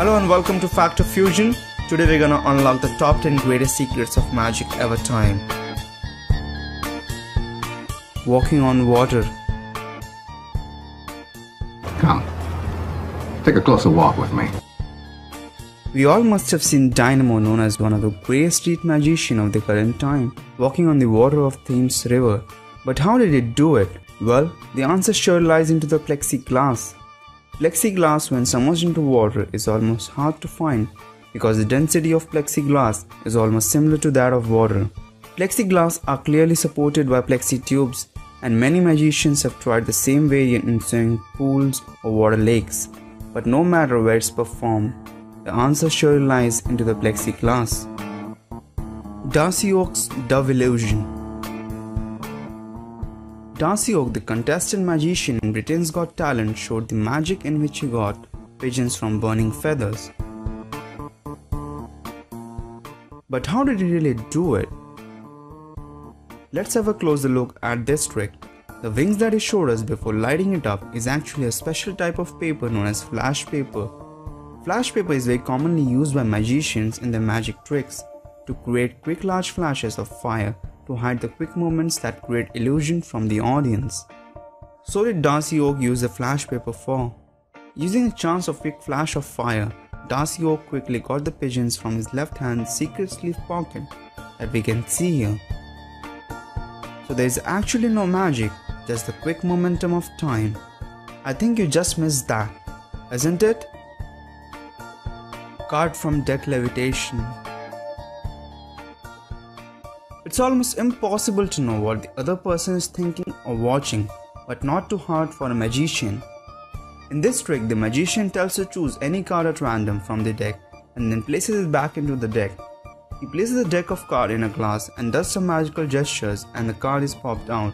Hello and welcome to Factor Fusion. Today we're gonna unlock the top 10 greatest secrets of magic ever time. Walking on water. Come, take a closer walk with me. We all must have seen Dynamo, known as one of the greatest street magicians of the current time, walking on the water of Thames River. But how did it do it? Well, the answer sure lies into the plexiglass. Plexiglass, when submerged into water, is almost hard to find because the density of plexiglass is almost similar to that of water. Plexiglass are clearly supported by plexi tubes, and many magicians have tried the same variant in swimming pools or water lakes. But no matter where it's performed, the answer sure lies into the plexiglass. Darcy Oake's Dove Illusion. Darcy Oake, the contestant magician in Britain's Got Talent, showed the magic in which he got pigeons from burning feathers. But how did he really do it? Let's have a closer look at this trick. The wings that he showed us before lighting it up is actually a special type of paper known as flash paper. Flash paper is very commonly used by magicians in their magic tricks to create quick large flashes of fire to hide the quick movements that create illusion from the audience. So did Darcy Oake use the flash paper for? Using a chance of quick flash of fire, Darcy Oake quickly got the pigeons from his left hand's secret sleeve pocket that we can see here. So there is actually no magic, just the quick momentum of time. I think you just missed that, isn't it? Card from deck levitation. It's almost impossible to know what the other person is thinking or watching, but not too hard for a magician. In this trick, the magician tells you to choose any card at random from the deck and then places it back into the deck. He places a deck of cards in a glass and does some magical gestures, and the card is popped out.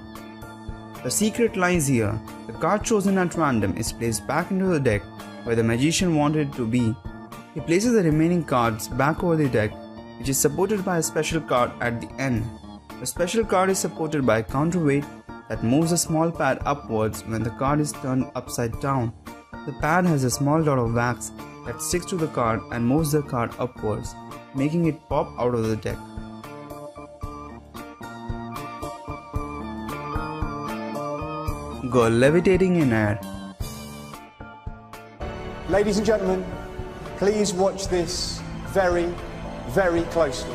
The secret lies here. The card chosen at random is placed back into the deck where the magician wanted it to be. He places the remaining cards back over the deck, which is supported by a special card at the end. The special card is supported by a counterweight that moves a small pad upwards when the card is turned upside down. The pad has a small dot of wax that sticks to the card and moves the card upwards, making it pop out of the deck. Girl levitating in air. Ladies and gentlemen, please watch this very, very closely.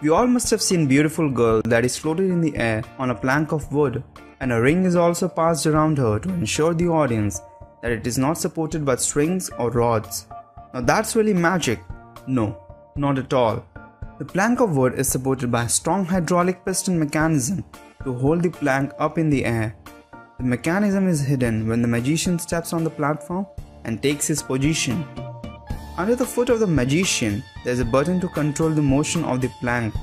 We all must have seen beautiful girl that is floated in the air on a plank of wood, and a ring is also passed around her to ensure the audience that it is not supported by strings or rods. Now that's really magic. No, not at all. The plank of wood is supported by a strong hydraulic piston mechanism to hold the plank up in the air. The mechanism is hidden when the magician steps on the platform and takes his position. Under the foot of the magician, there is a button to control the motion of the plank.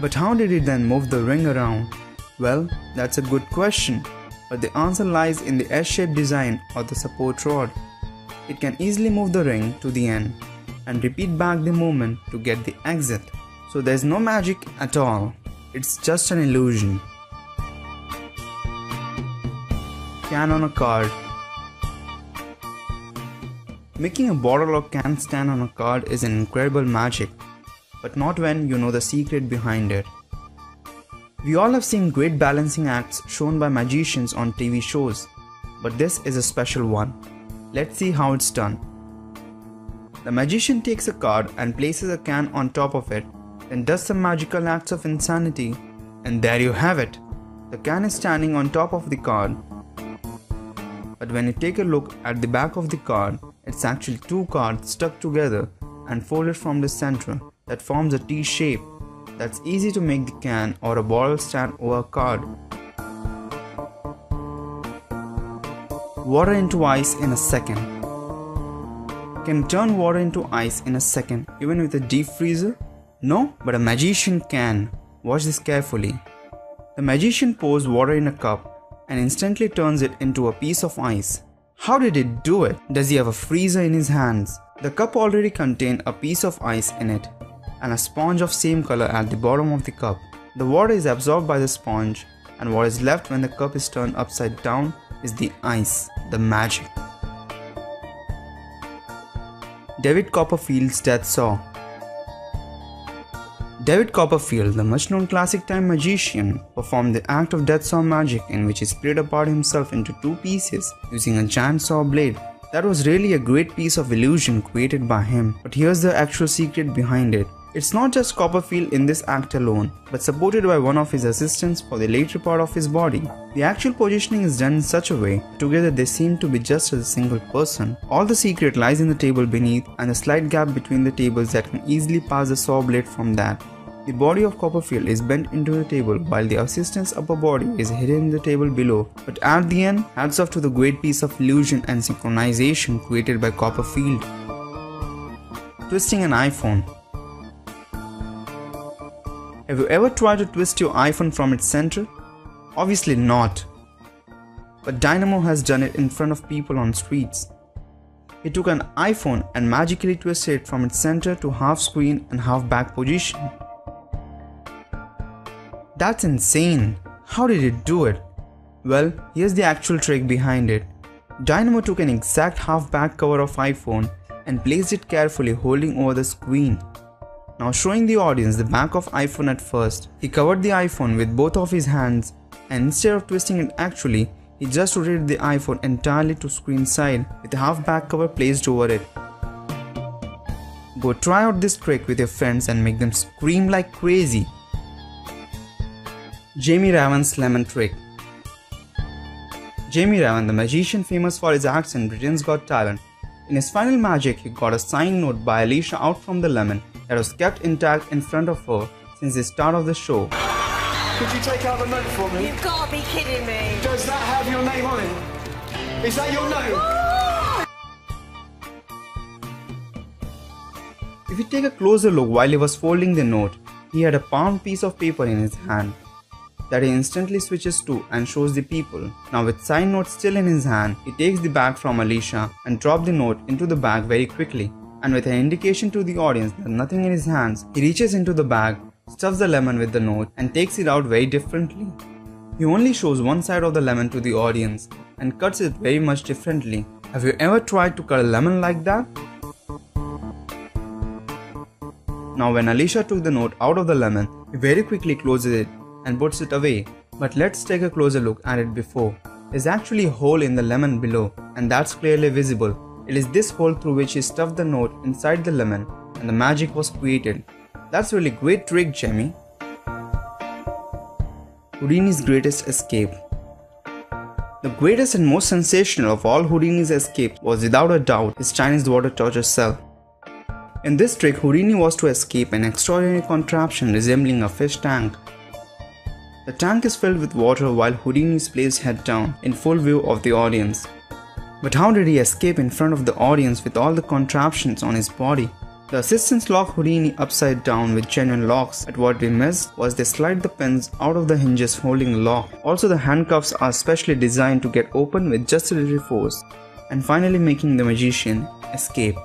But how did he then move the ring around? Well, that's a good question, but the answer lies in the S-shaped design of the support rod. It can easily move the ring to the end and repeat back the movement to get the exit. So there's no magic at all, it's just an illusion. Can on a card. Making a bottle or can stand on a card is an incredible magic, but not when you know the secret behind it. We all have seen great balancing acts shown by magicians on TV shows, but this is a special one. Let's see how it's done. The magician takes a card and places a can on top of it, then does some magical acts of insanity, and there you have it. The can is standing on top of the card, but when you take a look at the back of the card, it's actually two cards stuck together and folded from the center that forms a T shape. That's easy to make the can or a bottle stand over a card. Water into ice in a second. Can turn water into ice in a second even with a deep freezer? No, but a magician can. Watch this carefully. The magician pours water in a cup and instantly turns it into a piece of ice. How did it do it? Does he have a freezer in his hands? The cup already contained a piece of ice in it and a sponge of same color at the bottom of the cup. The water is absorbed by the sponge, and what is left when the cup is turned upside down is the ice, the magic. David Copperfield's death saw. David Copperfield, the much-known classic time magician, performed the act of death saw magic in which he split apart himself into two pieces using a giant saw blade. That was really a great piece of illusion created by him, but here's the actual secret behind it. It's not just Copperfield in this act alone, but supported by one of his assistants for the later part of his body. The actual positioning is done in such a way, together they seem to be just as a single person. All the secret lies in the table beneath and the slight gap between the tables that can easily pass the saw blade from that. The body of Copperfield is bent into the table while the assistant's upper body is hidden in the table below. But at the end, hats off to the great piece of illusion and synchronization created by Copperfield. Twisting an iPhone. Have you ever tried to twist your iPhone from its center? Obviously not. But Dynamo has done it in front of people on streets. He took an iPhone and magically twisted it from its center to half screen and half back position. That's insane! How did it do it? Well, here's the actual trick behind it. Dynamo took an exact half back cover of iPhone and placed it carefully holding over the screen. Now showing the audience the back of iPhone at first, he covered the iPhone with both of his hands and instead of twisting it actually, he just rotated the iPhone entirely to screen side with the half back cover placed over it. Go try out this trick with your friends and make them scream like crazy. Jamie Raven's lemon trick. Jamie Raven, the magician famous for his acts in Britain's Got Talent. In his final magic, he got a signed note by Alicia out from the lemon that was kept intact in front of her since the start of the show. Could you take out the note for me? You've got to be kidding me. Does that have your name on it? Is that your note? If you take a closer look while he was folding the note, he had a palm piece of paper in his hand that he instantly switches to and shows the people. Now with signed note still in his hand, he takes the bag from Alicia and drops the note into the bag very quickly. And with an indication to the audience that nothing in his hands, he reaches into the bag, stuffs the lemon with the note and takes it out very differently. He only shows one side of the lemon to the audience and cuts it very much differently. Have you ever tried to cut a lemon like that? Now when Alicia took the note out of the lemon, he very quickly closes it and puts it away. But let's take a closer look at it before. There's actually a hole in the lemon below and that's clearly visible. It is this hole through which he stuffed the note inside the lemon and the magic was created. That's really great trick, Jamie. Houdini's greatest escape. The greatest and most sensational of all Houdini's escapes was without a doubt his Chinese water torture cell. In this trick, Houdini was to escape an extraordinary contraption resembling a fish tank. The tank is filled with water while Houdini is placed head down in full view of the audience. But how did he escape in front of the audience with all the contraptions on his body? The assistants lock Houdini upside down with genuine locks, but what we missed was they slide the pins out of the hinges holding the lock. Also, the handcuffs are specially designed to get open with just a little force and finally making the magician escape.